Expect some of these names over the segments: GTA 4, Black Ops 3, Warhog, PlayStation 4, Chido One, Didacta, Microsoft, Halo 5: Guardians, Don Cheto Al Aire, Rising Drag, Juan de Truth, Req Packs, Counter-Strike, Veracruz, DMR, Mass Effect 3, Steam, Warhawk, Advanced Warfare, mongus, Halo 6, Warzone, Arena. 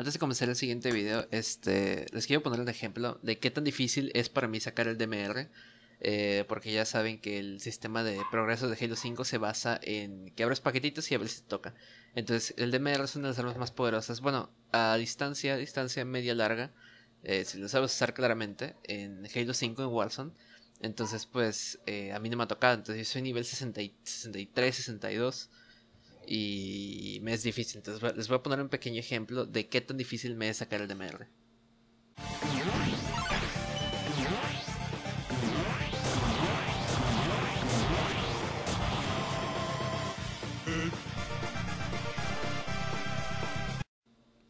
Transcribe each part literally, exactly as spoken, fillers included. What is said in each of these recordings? Antes de comenzar el siguiente video, este, les quiero poner un ejemplo de qué tan difícil es para mí sacar el D M R. Eh, porque ya saben que el sistema de progreso de Halo cinco se basa en que abres paquetitos y a ver si te toca. Entonces el D M R es una de las armas más poderosas. Bueno, a distancia, distancia media larga, eh, si lo sabes usar claramente, en Halo cinco, en Warzone. Entonces pues eh, a mí no me ha tocado. Entonces yo soy nivel sesenta, sesenta y tres, sesenta y dos y me es difícil. Entonces les voy a poner un pequeño ejemplo de qué tan difícil me es sacar el D M R.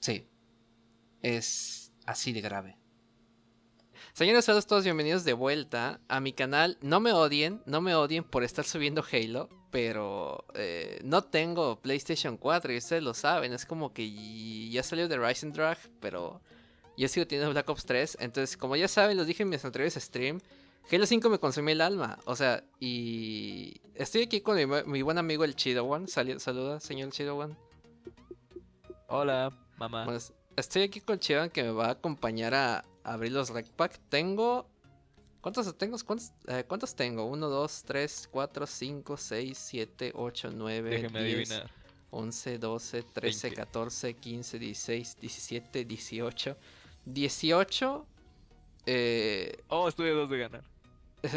Sí, es así de grave. Señores, sean todos bienvenidos de vuelta a mi canal. No me odien, no me odien por estar subiendo Halo, pero eh, no tengo PlayStation cuatro y ustedes lo saben. Es como que ya salió de Rising Drag, pero yo sigo teniendo Black Ops tres. Entonces, como ya saben, los dije en mis anteriores stream, Halo cinco me consumió el alma. O sea, y estoy aquí con mi, mi buen amigo el Chido One. Sal Saluda, señor Chido One. Hola. Mamá. Bueno, estoy aquí con Chivan, que me va a acompañar a, a abrir los Req Packs. Tengo... ¿Cuántos tengo? ¿Cuántos, eh, ¿Cuántos tengo? uno, dos, tres, cuatro, cinco, seis, siete, ocho, nueve, déjame diez, adivinar. once, doce, trece, veinte. catorce, quince, dieciséis, diecisiete, dieciocho... dieciocho... Eh... Oh, estoy a dos de ganar.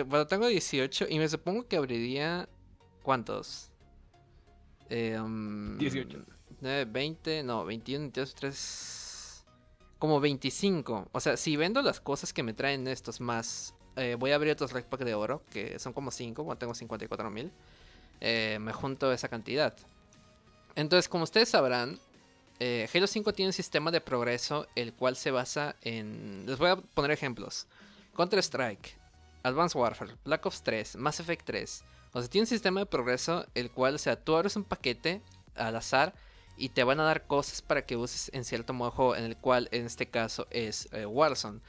Bueno, tengo dieciocho y me supongo que abriría... ¿Cuántos? Eh, um... dieciocho. nueve, veinte, no, veintiuno, veintidós, veintitrés, como veinticinco. O sea, si vendo las cosas que me traen estos más, eh, voy a abrir otros Req Pack de oro, que son como cinco, bueno, tengo cincuenta y cuatro mil, eh, me junto esa cantidad. Entonces, como ustedes sabrán, eh, Halo cinco tiene un sistema de progreso, el cual se basa en... Les voy a poner ejemplos. Counter-Strike, Advanced Warfare, Black Ops tres, Mass Effect tres. O sea, tiene un sistema de progreso, el cual, o sea, tú abres un paquete al azar y te van a dar cosas para que uses en cierto modo de juego, en el cual en este caso es eh, Warzone.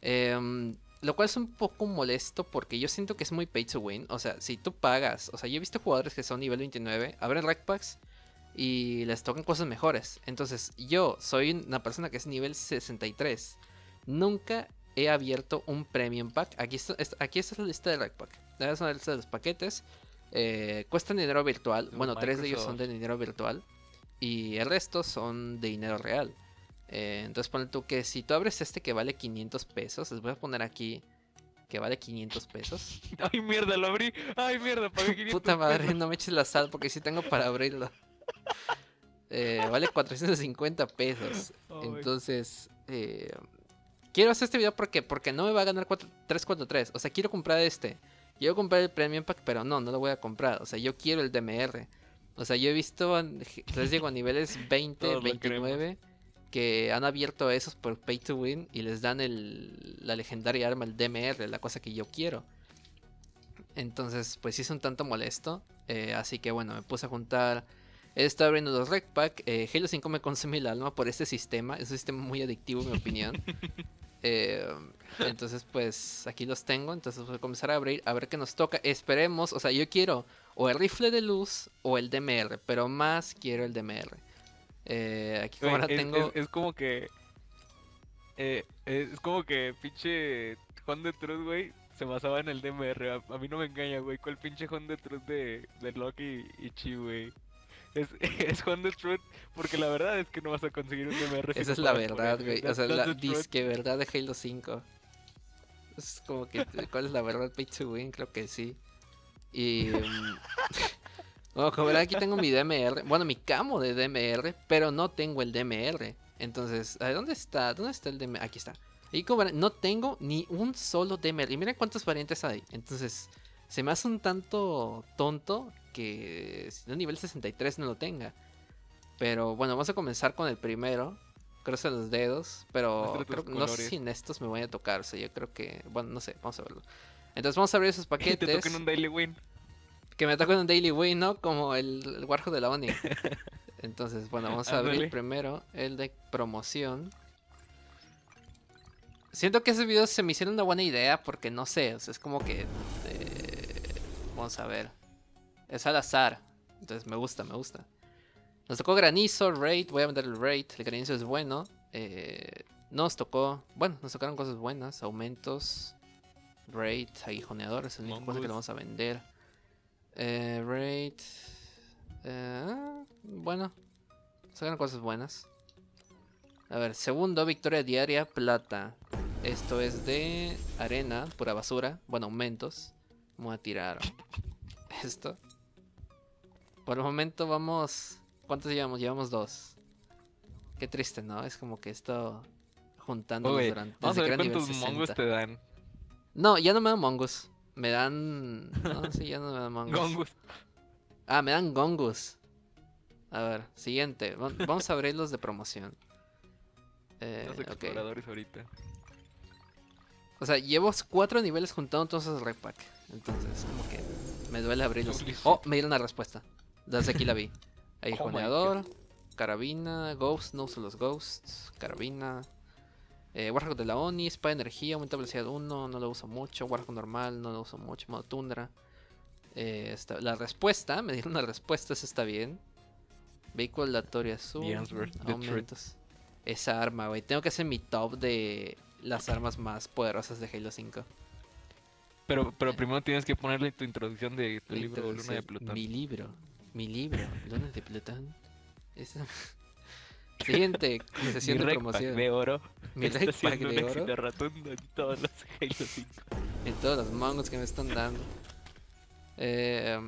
Eh, lo cual es un poco molesto porque yo siento que es muy pay to win. O sea, si tú pagas... O sea, yo he visto jugadores que son nivel veintinueve, abren Req Packs y les tocan cosas mejores. Entonces, yo soy una persona que es nivel sesenta y tres. Nunca he abierto un Premium Pack. Aquí está, aquí está la lista de Req Pack. Es una lista de los paquetes. Eh, cuestan dinero virtual. Bueno, Microsoft. Tres de ellos son de dinero virtual. Y el resto son de dinero real. Eh, entonces ponle tú que si tú abres este que vale quinientos pesos. Les voy a poner aquí que vale quinientos pesos. Ay, mierda, lo abrí. Ay, mierda, pagué quinientos. Puta madre, pesos. No me eches la sal porque sí tengo para abrirlo. Eh, vale cuatrocientos cincuenta pesos. Oh, entonces, eh, quiero hacer este video porque, porque no me va a ganar tres cuatro tres. O sea, quiero comprar este. Quiero comprar el Premium Pack, pero no, no lo voy a comprar. O sea, yo quiero el D M R. O sea, yo he visto, les digo, a niveles veinte, veintinueve, que han abierto esos por pay to win y les dan el, la legendaria arma, el D M R, la cosa que yo quiero. Entonces, pues sí es un tanto molesto. Eh, así que bueno, me puse a juntar. He estado abriendo los Req Pack. Eh, Halo cinco me consume el alma por este sistema. Es un sistema muy adictivo, en mi opinión. Eh, entonces, pues aquí los tengo. Entonces voy a comenzar a abrir, a ver qué nos toca. Esperemos, o sea, yo quiero o el rifle de luz o el D M R, pero más quiero el D M R. Eh, aquí como ahora tengo... Es, es como que... Eh, es como que pinche Juan de Truth, güey, se basaba en el D M R. A, a mí no me engaña, güey, ¿cuál pinche Juan de Truth de, de Loki y Chi, güey? Es, es Juan de Truth, porque la verdad es que no vas a conseguir un D M R. Esa es la verdad, güey, o sea, la disque verdad de Halo cinco. Es como que, ¿cuál es la verdad? Pay to win, creo que sí. Y bueno, como verán, aquí tengo mi D M R, bueno, mi camo de D M R, pero no tengo el D M R. Entonces, ¿dónde está? ¿Dónde está el D M R? Aquí está. Y como verán, no tengo ni un solo D M R. Y miren cuántas variantes hay. Entonces, se me hace un tanto tonto que si no nivel sesenta y tres no lo tenga. Pero bueno, vamos a comenzar con el primero. Cruzo los dedos, pero creo, no sé si en estos me voy a tocar. O sea, yo creo que, bueno, no sé, vamos a verlo. Entonces vamos a abrir esos paquetes. Que te toquen un Daily Win. Que me toquen un Daily Win, ¿no? Como el, el Warjo de la ONI. Entonces, bueno, vamos a abrir primero el de promoción. Siento que esos videos se me hicieron una buena idea porque no sé, o sea, es como que... Eh, vamos a ver. Es al azar. Entonces me gusta, me gusta. Nos tocó granizo, raid. Voy a meter el raid. El granizo es bueno. eh, nos tocó, bueno, nos tocaron cosas buenas, aumentos, raid, aguijoneador, es la única cosa que lo vamos a vender. Eh, raid, eh, bueno, nos tocaron cosas buenas. A ver, segundo, victoria diaria, plata. Esto es de arena, pura basura, bueno, aumentos. Vamos a tirar esto. Por el momento vamos... ¿Cuántos llevamos? Llevamos dos. Qué triste, ¿no? Es como que esto juntándonos Oye, durante... Vamos a ver cuántos mongus te dan. No, ya no me dan mongus. Me dan... No, sí, ya no me dan mongus. Gongus. Ah, me dan gongus. A ver, siguiente. Vamos a abrir los de promoción. Eh, los exploradores okay. ahorita. O sea, llevo cuatro niveles juntando todos esos Req Pack. Entonces, como que me duele abrirlos. Oh, me dieron la respuesta. Desde aquí la vi. Ahí, oh, joneador, carabina, ghosts, no uso los ghosts, carabina, eh, Warhawk de la Oni, spa de energía, aumenta velocidad uno, no lo uso mucho, Warhawk normal, no lo uso mucho, modo tundra. Eh, esta, la respuesta, me dieron la respuesta, eso está bien. Vehículo aleatorio azul, aumentos. Esa arma, güey, tengo que hacer mi top de las armas más poderosas de Halo cinco. Pero, pero primero tienes que ponerle tu introducción de tu libro, Luna de Plutón. Mi libro. Mi libro, Luna de Plutón. Esa... Siguiente, concesión de promoción. Mi Req Pack de oro. Mi Req Pack de oro. Rotundo en todos los Halo cinco. En todos los mangos que me están dando. Eh,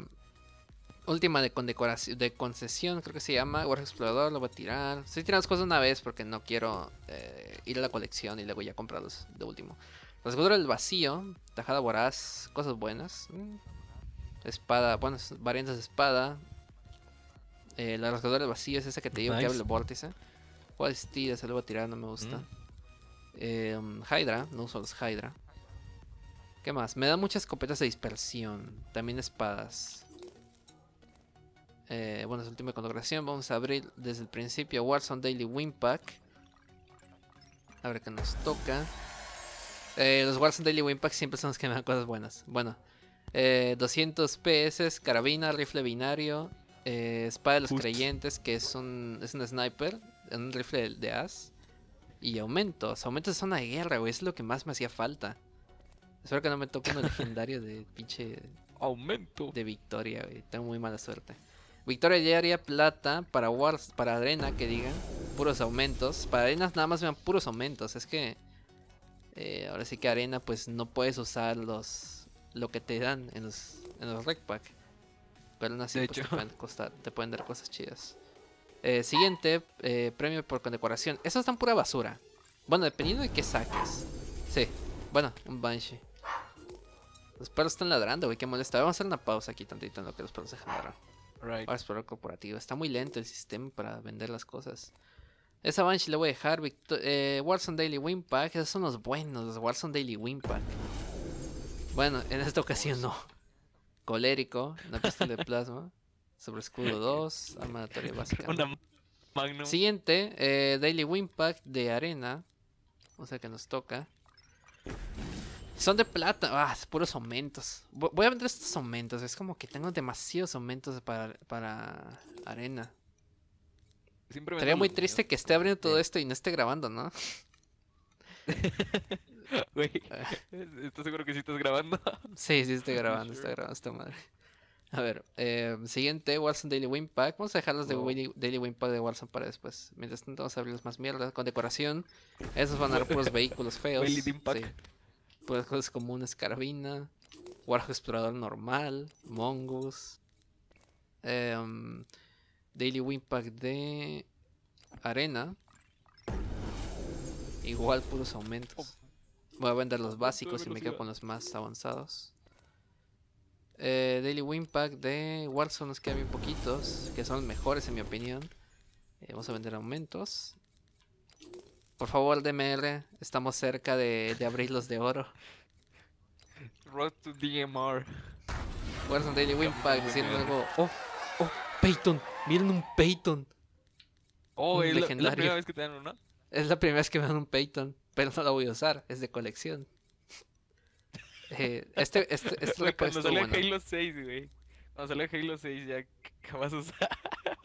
última de condecoración, de concesión, creo que se llama. Warhawk Explorador, lo voy a tirar. Estoy tirando las cosas una vez porque no quiero eh, ir a la colección y luego ya comprarlos de último. Rasgadura del vacío, tajada voraz, cosas buenas. Espada, bueno, variantes de espada. Eh, la rasgadora del vacío es esa que te digo nice. que abre el vórtice. Cuál tira, se lo voy a tirar, no me gusta. Mm. Eh, Hydra, no uso los Hydra. ¿Qué más? Me da muchas escopetas de dispersión. También espadas. Eh, bueno, es la última condecoración. Vamos a abrir desde el principio Warzone Daily Win Pack. A ver qué nos toca. Eh, los Warzone Daily Win Pack siempre son los que me dan cosas buenas. Bueno. Eh, doscientos P S, carabina, rifle binario, eh, espada de los Ust. creyentes, que es un, es un sniper, un rifle de, de as. Y aumentos, aumentos de zona de guerra, güey, es lo que más me hacía falta. Espero que no me toque uno legendario de pinche... Aumento. De victoria, güey, tengo muy mala suerte. Victoria diaria, plata, para Wars, para arena, que digan, puros aumentos. Para arenas nada más vean puros aumentos, es que... Eh, ahora sí que arena, pues no puedes usar los... Lo que te dan en los, en los Req Pack. Pero aún así pues, te, pueden costar, te pueden dar cosas chidas. eh, Siguiente, eh, premio por condecoración. Eso es tan pura basura. Bueno, dependiendo de qué saques. Sí, bueno, un Banshee. Los perros están ladrando, güey, qué molesta. Vamos a hacer una pausa aquí tantito en lo que los perros dejan ladrar. Right. Ahora es por el corporativo. Está muy lento el sistema para vender las cosas. Esa Banshee la voy a dejar. Victor eh, Warzone Daily Win Pack. Esos son los buenos, los Warzone Daily Win Pack. Bueno, en esta ocasión no. Colérico, una pistola de plasma, sobre escudo dos, arma aleatoria básica. Una magnum. Siguiente, eh, Daily Win Pack de arena. O sea que nos toca. Son de plata. Ah, puros aumentos. Voy a vender estos aumentos. Es como que tengo demasiados aumentos para, para arena. Sería muy triste mío. que esté abriendo todo esto y no esté grabando, ¿no? Güey, ¿estás seguro que sí estás grabando? Sí, sí estoy grabando, está grabando esta madre. A ver, eh, siguiente, Warzone Daily Win Pack. Vamos a dejar los de oh. Daily Win Pack de Warzone para después. Mientras tanto vamos a abrirles más mierda. Con decoración, esos van a dar puros vehículos feos. Sí. Puras cosas comunes, carabina, Warhawk Explorador normal, mongus, eh, um, Daily Win Pack de arena. Igual puros aumentos. Oh. Voy a vender los básicos y me quedo con los más avanzados. Eh, Daily Win Pack de Warzone nos quedan bien poquitos, que son mejores en mi opinión. Eh, vamos a vender aumentos. Por favor, D M R, estamos cerca de, de abrir los de oro. Road to D M R. Warzone Daily Win Pack diciendo algo. Oh, oh, Peyton, miren un Peyton. Oh, un es legendario. La, la primera vez que te dan uno. Es la primera vez que me dan un Peyton. Pero no la voy a usar, es de colección. eh, este este, este wey, cuando sale bueno. Halo seis, güey. Cuando sale Halo seis ya jamás usar.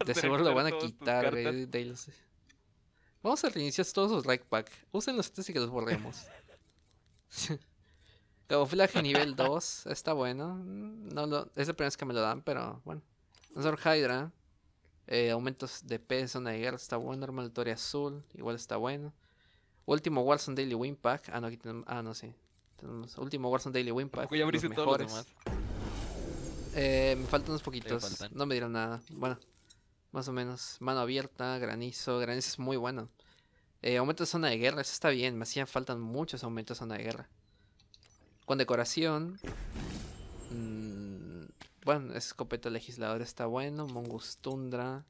De seguro lo van a quitar, güey. Vamos a reiniciar todos los Req Packs. Usen los antes y que los borremos. Camuflaje nivel dos. Está bueno. No lo, es la primera vez que me lo dan, pero bueno. Azor Hydra. Eh, aumentos de P, zona de guerra. Está bueno. Armadura azul. Igual está bueno. Último Warzone Daily Win Pack. Ah, no, aquí tenemos. Ah, no, sí. Tenemos último Warzone Daily Win Pack. Ya abriste todos los demás. Eh, me faltan unos poquitos. No me dieron nada. Bueno, más o menos. Mano abierta, granizo. Granizo es muy bueno. Eh, aumento de zona de guerra. Eso está bien. Me hacían falta muchos aumentos de zona de guerra. Condecoración. Mm, bueno, escopeta legislador está bueno. Mongus Tundra.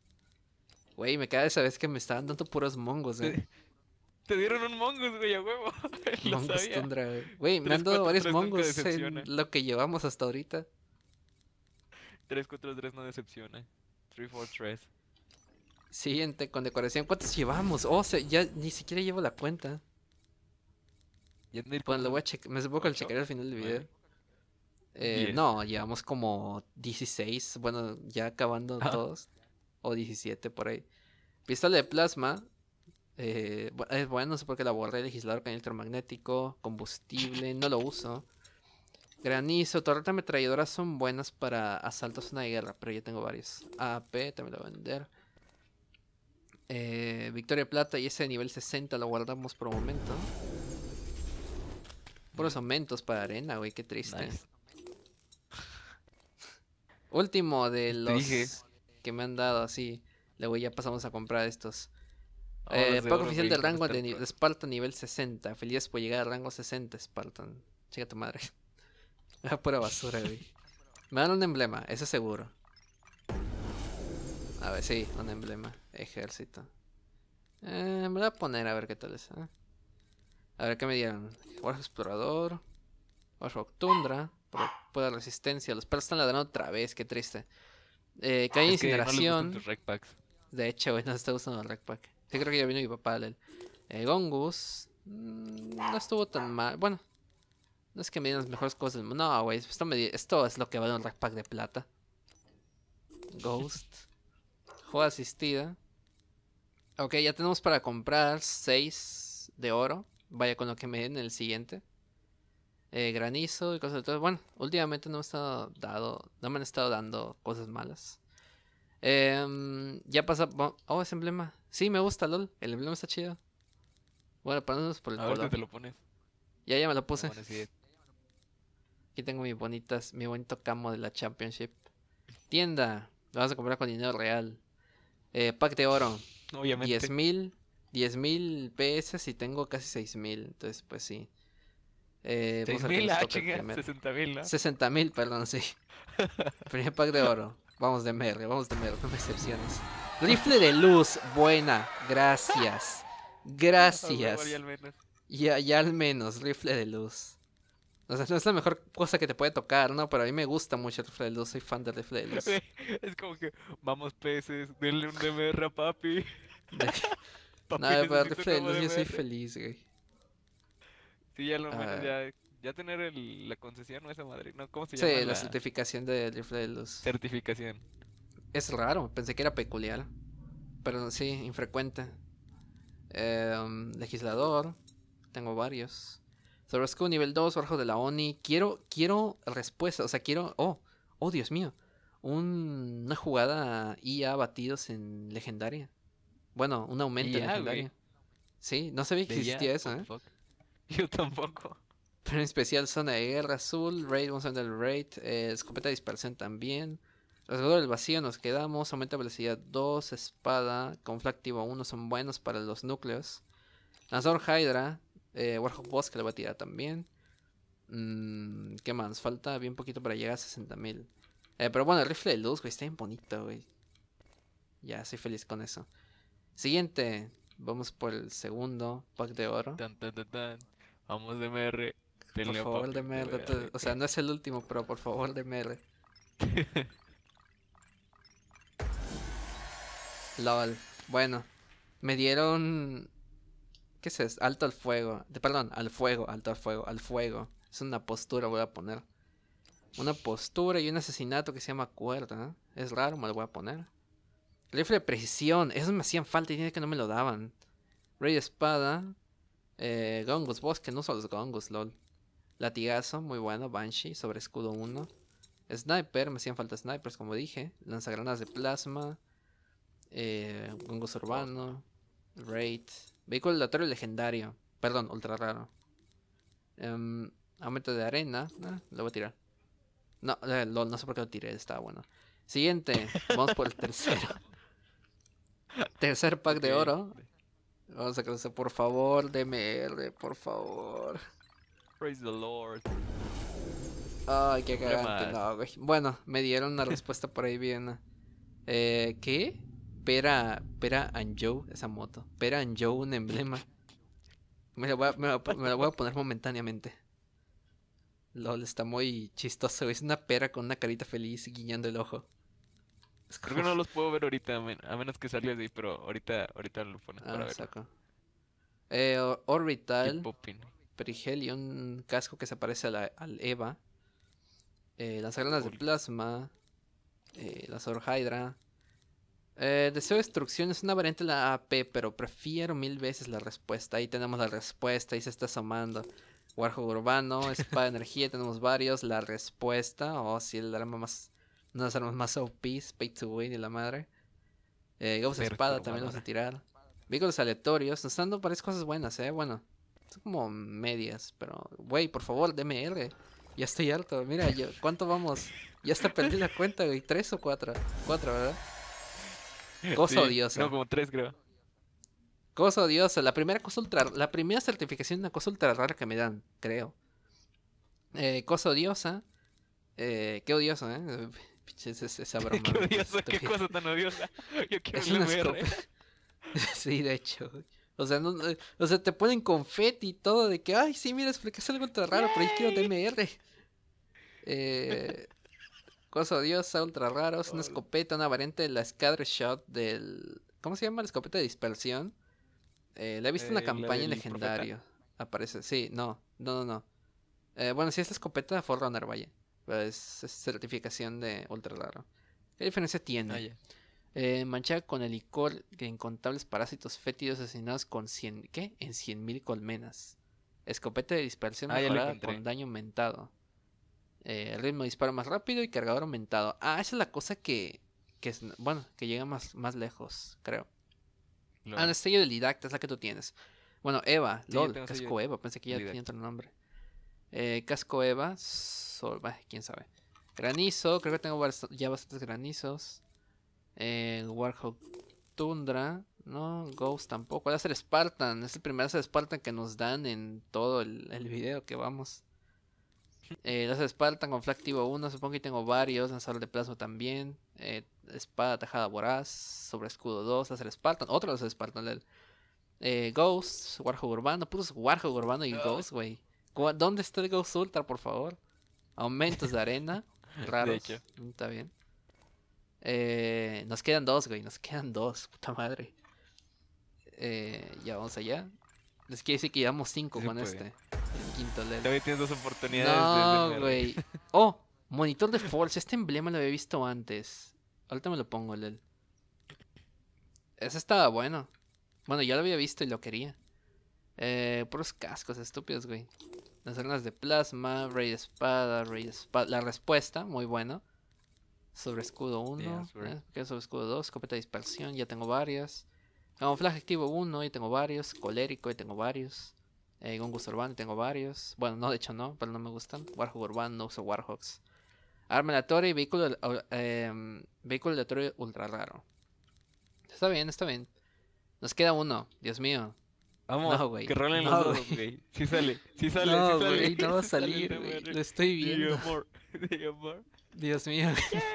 Güey, me cae esa vez que me estaban dando puros mongos, eh. Te dieron un mongus, güey, a huevo. Mongus Tundra, güey. Güey, me han dado varios mongus en lo que llevamos hasta ahorita. tres cuatro tres no decepciona. tres cuatro tres. Siguiente, con decoración. ¿Cuántos llevamos? Oh, se, ya ni siquiera llevo la cuenta. Ya no bueno, lo voy a checar. Me supongo que lo checaré al final del video. Eh, no, llevamos como dieciséis. Bueno, ya acabando ah. todos. O diecisiete por ahí. Pistola de plasma. Eh, es bueno, no sé por qué la borré. Legislador con electromagnético. Combustible. No lo uso. Granizo, torreta ametralladoras son buenas para asaltos zona de guerra, pero yo tengo varios. A P también lo voy a vender. Eh, Victoria Plata y ese de nivel sesenta lo guardamos por un momento. Puros aumentos para arena, güey, qué triste. Nice. Último de los dije. que me han dado, así. Luego ya pasamos a comprar estos. Oh, eh, pago oficial del rango de, de Spartan nivel sesenta. Feliz por llegar al rango sesenta, Spartan. Chica tu madre. Ah, pura basura, güey. Me dan un emblema, eso seguro. A ver, sí, un emblema. Ejército. Eh, me lo voy a poner a ver qué tal es. ¿eh? A ver, ¿qué me dieron? Warhawk Explorador. Warhawk Tundra. Pueda resistencia. Los perros están ladrando otra vez, qué triste. Eh, Calle Incineración. No de hecho, güey, no está usando el Req Pack. Sí, creo que ya vino mi papá a leer. Eh, Gongus. Mmm, no estuvo tan mal. Bueno. No es que me den las mejores cosas del mundo. No, güey. Esto, esto es lo que vale un Req Pack de plata. Ghost. Juego asistida. Ok, ya tenemos para comprar seis de oro. Vaya con lo que me den en el siguiente. Eh, granizo y cosas de todo. Bueno, últimamente no me, he estado dado, no me han estado dando cosas malas. Eh, ya pasa... Oh, ese emblema. Sí, me gusta, LOL. El emblema está chido. Bueno, parándonos por el color. Ahorita te lo pones. Ya, ya me lo puse. Aquí tengo mis bonitas, mi bonito camo de la Championship. Tienda. Lo vas a comprar con dinero real. Eh, pack de oro. Obviamente. diez mil. diez mil P S y tengo casi seis mil. Entonces, pues sí. Eh, seis mil, ah, chinga. sesenta mil, ¿no? sesenta mil, perdón, sí. Primer pack de oro. Vamos de merda, vamos de merda. No me excepciones. Rifle de luz. Buena. Gracias. Gracias. Ya, ya al menos, rifle de luz. O sea, no es la mejor cosa que te puede tocar, ¿no? Pero a mí me gusta mucho el rifle de luz, soy fan del rifle de luz. Es como que, vamos peces, denle un D M R a papi. papi no, pero el rifle de luz yo soy feliz, güey. Sí, ya lo menos, ya, ya tener el, la concesión o esa madre, ¿no? ¿Cómo se llama? Sí, la, la certificación del rifle de luz. Certificación. Es raro, pensé que era peculiar. Pero sí, infrecuente. Eh, legislador... Tengo varios. Sobrasco nivel dos, Orjo de la ONI. Quiero, quiero respuesta. O sea, quiero... Oh, oh, Dios mío. Un, una jugada I A batidos en legendaria. Bueno, un aumento en legendaria. Wey. Sí, no sabía que de existía ya, eso, ¿eh? Fuck. Yo tampoco. Pero en especial zona de guerra azul. Raid, vamos a ver el raid. Eh, escopeta de dispersión también. Rasgador del vacío nos quedamos. Aumenta velocidad dos. Espada. Confla activo uno. Son buenos para los núcleos. Lanzador Hydra. Eh, Warhawk Boss que le voy a tirar también. Mm, ¿Qué más? Falta bien poquito para llegar a sesenta mil. Eh, pero bueno, el rifle de luz, güey, está bien bonito, güey. Ya, soy feliz con eso. Siguiente. Vamos por el segundo pack de oro. Tan, tan, tan, tan. Vamos de M R. Por Tenía favor, de M R. Te... O sea, no es el último, pero por favor, de M R. LOL. Bueno, me dieron... ¿Qué es eso? Alto al fuego. De, perdón, al fuego, alto al fuego, al fuego. Es una postura, voy a poner. Una postura y un asesinato que se llama cuerda. ¿eh? Es raro, me lo voy a poner. Rifle de precisión. Eso me hacían falta y tiene que no me lo daban. Rey Espada, eh, Gongus, Bosque, no solo los Gongus, lol. Latigazo, muy bueno, Banshee, sobre escudo uno. Sniper, me hacían falta snipers, como dije. Lanzagranas de plasma, eh, Gongus urbano, Raid. Vehículo aleatorio legendario, perdón, ultra raro. Um, aumento de arena, eh, lo voy a tirar. No, eh, lol, no sé por qué lo tiré, estaba bueno. Siguiente, vamos por el tercero. Tercer pack okay. de oro. Vamos a crecer, por favor, D M R, por favor. Praise the Lord. Ay, qué cagante, no, güey. Bueno, me dieron una respuesta por ahí bien. Eh, ¿qué? Pera, Pera and Joe, esa moto. Pera and Joe, un emblema. Me lo voy a, me lo, me lo voy a poner momentáneamente. Lol, está muy chistoso. Es una pera con una carita feliz guiñando el ojo. Es como... Creo que no los puedo ver ahorita, a, men a menos que salga de ahí, pero ahorita, ahorita lo pones ah, para ver. Eh, or Orbital, Perigelion, un casco que se parece a la, al Eva. Eh, las granas de plasma, eh, la Zorhydra. Eh, deseo de destrucción es una variante de la A P, pero prefiero mil veces la respuesta. Ahí tenemos la respuesta, ahí se está asomando. Warhog urbano, espada de energía, tenemos varios. La respuesta, oh sí, el arma más... Una de las armas más O P, pay to win y la madre. Eh, Gauss espada también vamos a tirar. Vehículos aleatorios, nos están dando varias cosas buenas, eh, bueno. Son como medias, pero... Güey, por favor, D M R. Ya estoy harto, mira, yo... ¿cuánto vamos? Ya hasta perdí la cuenta, güey, ¿tres o cuatro? Cuatro, ¿verdad? Cosa sí, odiosa. No, como tres, creo. Cosa odiosa, la primera cosa ultra... La primera certificación es una cosa ultra rara que me dan, creo. Eh, cosa odiosa. Eh, qué odioso, eh. Es, es, esa broma. Qué odioso, qué cosa tan odiosa. Yo quiero un D M R. Sí, de hecho. O sea, no, o sea, te ponen confeti y todo de que, ay, sí, mira, explicaste algo ultra raro, pero yo quiero D M R. Eh, cosa odiosa, ultra raro. Es una escopeta, una variante de la Scatter Shot del... ¿Cómo se llama? La escopeta de dispersión. Eh, la he visto en eh, la campaña legendario. Profeta. Aparece, sí, no, no, no, no. Eh, bueno, sí es la escopeta de Forerunner, vaya. Es, es certificación de ultra raro. ¿Qué diferencia tiene? Ah, yeah. eh, manchada con el licor de incontables parásitos fétidos asesinados con cien... ¿Qué? En cien mil colmenas. Escopeta de dispersión ah, mejorada con daño aumentado. Eh, ritmo de disparo más rápido y cargador aumentado. Ah, esa es la cosa que... que es, bueno, que llega más, más lejos, creo. No. Ah, el sello del Didacta es la que tú tienes. Bueno, Eva. Sí, LOL, casco Eva. Pensé que ya Didacta tenía otro nombre. Eh, casco Eva, sol, bah, quién sabe. Granizo, creo que tengo ya bastantes granizos. eh, El Warhawk Tundra. No, Ghost tampoco. Láser Spartan, es el primer láser Spartan que nos dan en todo el, el video que vamos. eh, Láser Spartan con Flactivo uno, supongo que tengo varios. Lanzador de plasma también. eh, Espada tajada voraz, sobre escudo dos. Láser Spartan, otro láser Spartan. eh, Ghost, Warhawk urbano. Puros Warhawk urbano y Ghost, güey. ¿Dónde está el Ghost Ultra, por favor? Aumentos de arena. Raros. De está bien. Eh, nos quedan dos, güey. Nos quedan dos. Puta madre. Eh, ya vamos allá. Les quiero decir que llevamos cinco sí, con puede. Este. El quinto level. Todavía tienes dos oportunidades. No, de güey. Oh, monitor de Force. Este emblema lo había visto antes. Ahorita me lo pongo, Lel. Ese estaba bueno. Bueno, ya lo había visto y lo quería. Eh, puros cascos estúpidos, güey. Las armas de plasma, Rey Espada, Rey Espada. La respuesta, muy bueno. Sobre escudo uno, yeah, eh, sobre escudo dos, escopeta de dispersión, ya tengo varias. Camuflaje activo uno, ya tengo varios. Colérico, ya tengo varios. eh, Gongus urbano, ya tengo varios. Bueno, no, de hecho no, pero no me gustan. Warhog urbano, no uso Warhogs. Arma aleatoria y vehículo, eh, vehículo aleatorio ultra raro. Está bien, está bien. Nos queda uno, Dios mío. Vamos, no, que rolen no, los dos, güey. Sí sale, sí sale, no, sí sale. Wey, no va a salir, güey. Lo estoy viendo. D M R. D M R. Dios mío. Wey.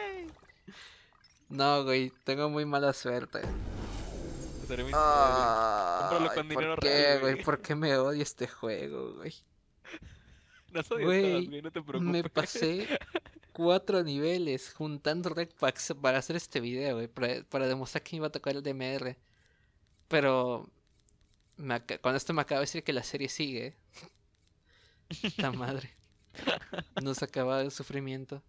No, güey, tengo muy mala suerte. Ah, cómpralo con dinero real, güey. ¿Por qué me odio este juego, güey? No soy de güey, no te preocupes. Me pasé cuatro niveles juntando Req Packs para hacer este video, güey. Para, para demostrar que me iba a tocar el D M R. Pero... Me Cuando esto me acaba de decir que la serie sigue. La madre. Nos acaba el sufrimiento.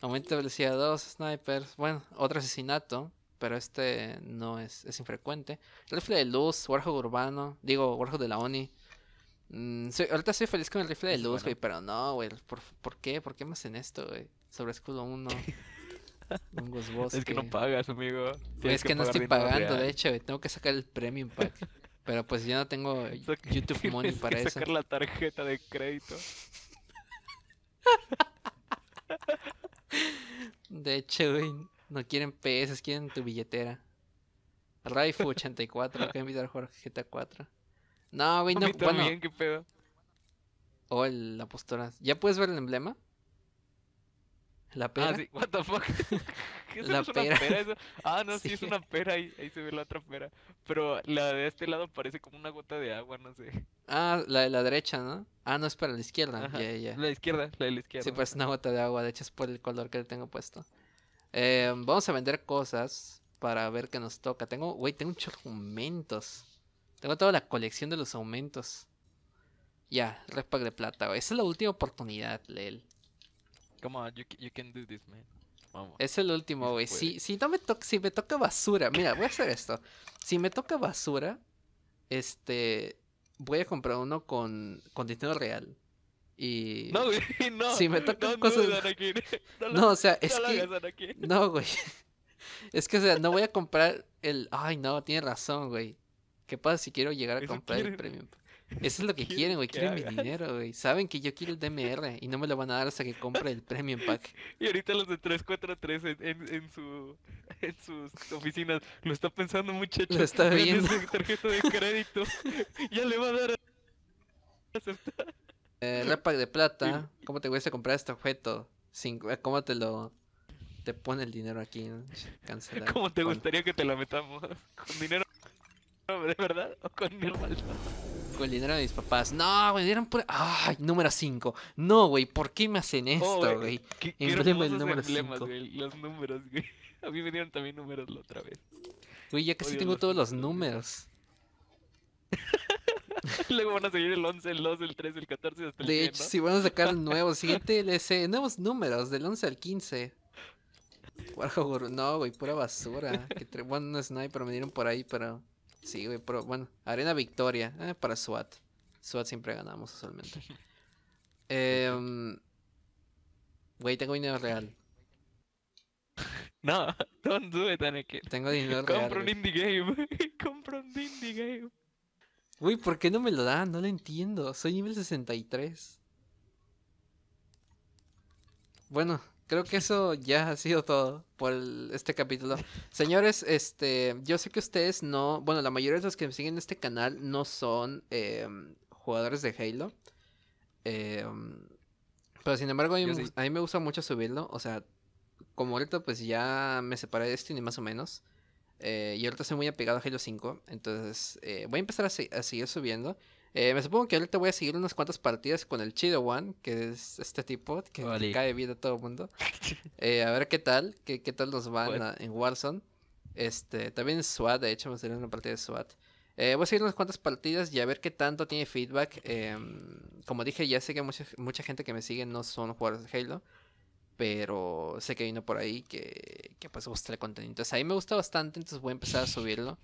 Aumento de velocidad dos, snipers. Bueno, otro asesinato. pero este no es, es infrecuente. Rifle de luz, Warhog urbano, digo, Warhog de la ONI. Mm, soy, ahorita soy feliz con el rifle de luz, güey, bueno. Pero no, güey, ¿por, ¿por qué? ¿Por qué me hacen esto, güey? Sobre escudo uno. Es que no pagas, amigo. Wey, es que, que no estoy pagando, real. De hecho, wey, tengo que sacar el Premium Pack. Pero pues yo no tengo YouTube Money para que eso. Sacar la tarjeta de crédito. De hecho, güey, no quieren P S, quieren tu billetera. Raifu ochenta y cuatro, voy a invitar a jugar G T A cuatro. No, güey, no, a mí también, bueno. ¿Qué pedo? Oh, el, la postura. ¿Ya puedes ver el emblema? La pera. Ah, sí, what the fuck. ¿Qué la es una pera? pera eso? Ah, no, sí. sí, es una pera, ahí, ahí se ve la otra pera. Pero la de este lado parece como una gota de agua, no sé. Ah, la de la derecha, ¿no? Ah, no, es para la izquierda. Ajá, yeah, yeah. La izquierda, la de la izquierda. Sí, pues una gota de agua, de hecho es por el color que le tengo puesto. Eh, vamos a vender cosas para ver qué nos toca. Tengo, güey, tengo muchos aumentos. Tengo toda la colección de los aumentos. Ya, yeah, Req Pack de plata, güey. Esa es la última oportunidad, Lel. Come on, you, you can do this, man. Vamos. Es el último, güey. Si, si, no me to- si me toca basura, mira, voy a hacer esto. Si me toca basura, este, voy a comprar uno con, con dinero real. Y... No, güey, no. Si me tocan no, cosas... No, no, no, o sea, es no que... No, güey. Es que, o sea, no voy a comprar el... Ay, no, tiene razón, güey. ¿Qué pasa si quiero llegar a Eso comprar quieren... el premium? Eso es lo que quieren, güey. Quieren mi dinero, güey. Saben que yo quiero el D M R y no me lo van a dar hasta que compre el Premium Pack. Y ahorita los de tres cuatro tres en, en, en, su, en sus oficinas. Lo está pensando, muchacho. Lo está viendo. Tarjeta de crédito. Ya le va a dar a aceptar. Eh, Req Pack de plata. ¿Cómo te vas a comprar este objeto? Sin, ¿Cómo te lo... Te pone el dinero aquí, ¿no? Cancelar. ¿Cómo te gustaría que te la metamos? ¿Con dinero de verdad o con dinero falso? El dinero de mis papás. No, güey, dieron pura... Ay, número cinco. No, güey, ¿por qué me hacen esto, güey? Oh, Emblema el número cinco. Los números, güey. A mí me dieron también números la otra vez. Güey, ya casi Odio tengo los todos los números. Luego van a seguir el once, el dos, el tres, el catorce, hasta el De cien, hecho, ¿no? Si van a sacar nuevos, siguiente L C, nuevos números, del once al quince. No, güey, pura basura. Que tre... Bueno, no es sniper, me dieron por ahí, pero... Sí, güey, pero bueno, Arena Victoria, eh, para SWAT. SWAT siempre ganamos usualmente. Eh, güey, tengo dinero real. No, don't do it, Anakin. Tengo dinero real. Compro un indie game. Compro un indie game. Güey, ¿por qué no me lo dan? No lo entiendo. Soy nivel sesenta y tres. Bueno. Creo que eso ya ha sido todo por el, este capítulo. Señores, este, yo sé que ustedes no... Bueno, la mayoría de los que me siguen en este canal no son eh, jugadores de Halo. Eh, pero sin embargo, a mí, sí. a mí me gusta mucho subirlo. O sea, como ahorita pues ya me separé de Steam más o menos. Eh, y ahorita estoy muy apegado a Halo cinco. Entonces eh, voy a empezar a, se- a seguir subiendo. Eh, me supongo que ahorita voy a seguir unas cuantas partidas con el Chido One, que es este tipo que vale. cae bien a todo el mundo. Eh, a ver qué tal, qué, qué tal nos van a, en Warzone. Este, también en SWAT, de hecho, vamos a hacer una partida de SWAT. Eh, voy a seguir unas cuantas partidas y a ver qué tanto tiene feedback. Eh, como dije, ya sé que mucha, mucha gente que me sigue no son jugadores de Halo, pero sé que vino por ahí que, que pues gusta el contenido. Entonces, a mí me gusta bastante, entonces voy a empezar a subirlo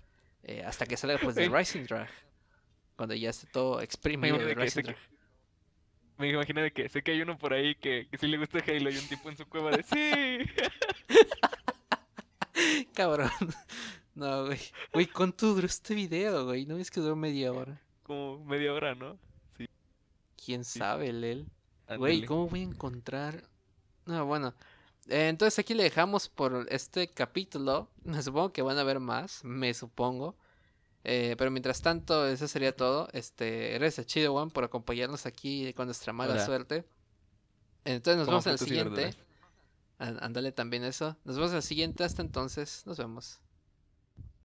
eh, hasta que salga pues de Rising Drag. Cuando ya esté todo exprimido. Me, que, me imagino de que sé que hay uno por ahí que, que sí le gusta Halo y un tipo en su cueva de sí. Cabrón. No, güey. Güey, ¿cuánto duró este video, güey? ¿No ves que duró media hora? Como media hora, ¿no? Sí. ¿Quién sí. sabe, Lel? Güey, ¿cómo voy a encontrar...? No, bueno. Eh, entonces aquí le dejamos por este capítulo. Me supongo que van a ver más. Me supongo. Eh, pero mientras tanto, eso sería todo. Este, gracias a Chido One por acompañarnos aquí con nuestra mala Hola. suerte. Entonces nos vemos en el siguiente. Ándale también eso. Nos vemos en el siguiente. Hasta entonces, nos vemos.